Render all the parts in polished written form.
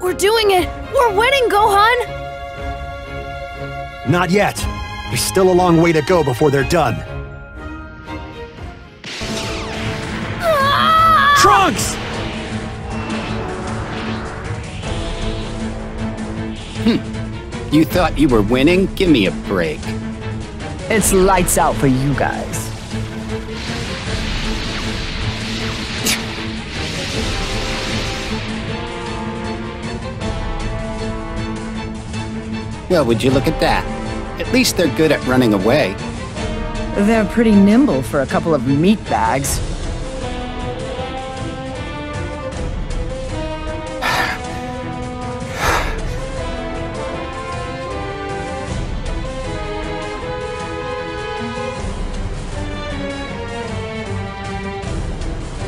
We're doing it! We're winning, Gohan! Not yet. There's still a long way to go before they're done. Trunks! Hm. You thought you were winning? Give me a break. It's lights out for you guys. Well, would you look at that? At least they're good at running away. They're pretty nimble for a couple of meat bags.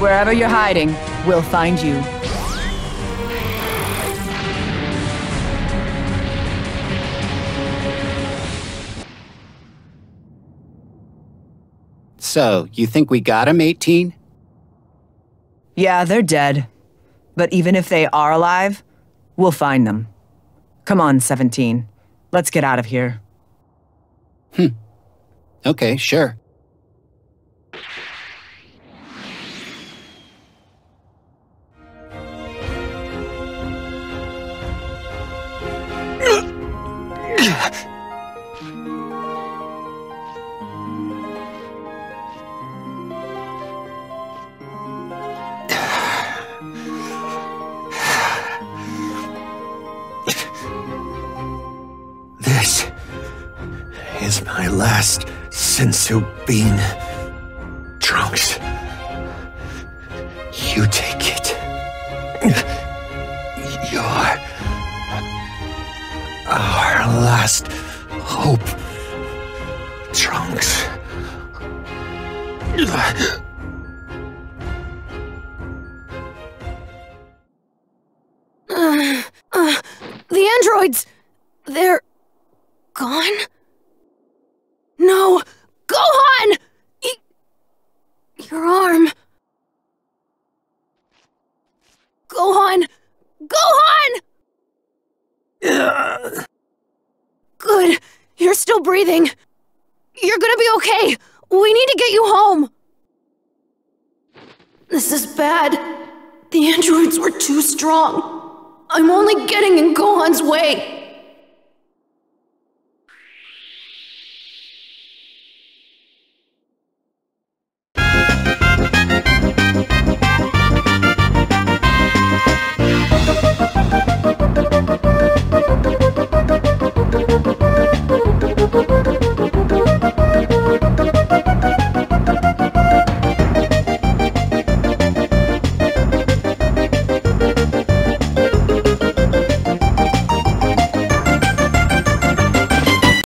Wherever you're hiding, we'll find you. So, you think we got him, 18? Yeah, they're dead. But even if they are alive, we'll find them. Come on, 17. Let's get out of here. Hmm. Okay, sure. This is my last Senzu Bean. Trunks, you take it. You're our last hope, Trunks. The androids, they're gone? No! Gohan! Your arm... Gohan! Gohan! Good. You're still breathing. You're gonna be okay. We need to get you home. This is bad. The androids were too strong. I'm only getting in Gohan's way.